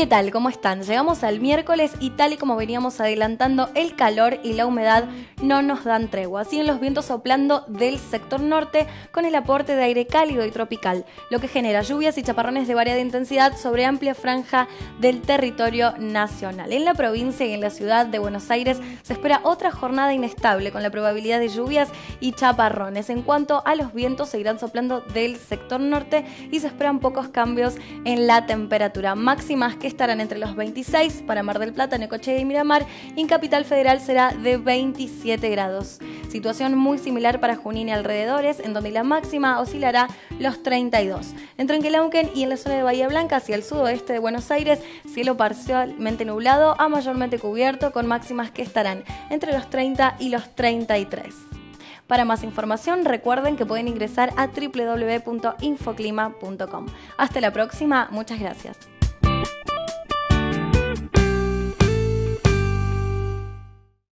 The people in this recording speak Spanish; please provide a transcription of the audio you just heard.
¿Qué tal? ¿Cómo están? Llegamos al miércoles y tal y como veníamos adelantando, el calor y la humedad no nos dan tregua. Siguen los vientos soplando del sector norte con el aporte de aire cálido y tropical, lo que genera lluvias y chaparrones de variada intensidad sobre amplia franja del territorio nacional. En la provincia y en la ciudad de Buenos Aires se espera otra jornada inestable con la probabilidad de lluvias y chaparrones. En cuanto a los vientos, seguirán soplando del sector norte y se esperan pocos cambios en la temperatura. Máximas que estarán entre los 26 para Mar del Plata, Necochea y Miramar, y en Capital Federal será de 27 grados. Situación muy similar para Junín y alrededores, en donde la máxima oscilará los 32. En Trenquelauquen y en la zona de Bahía Blanca, hacia el sudoeste de Buenos Aires, cielo parcialmente nublado a mayormente cubierto, con máximas que estarán entre los 30 y los 33. Para más información, recuerden que pueden ingresar a www.infoclima.com. Hasta la próxima, muchas gracias.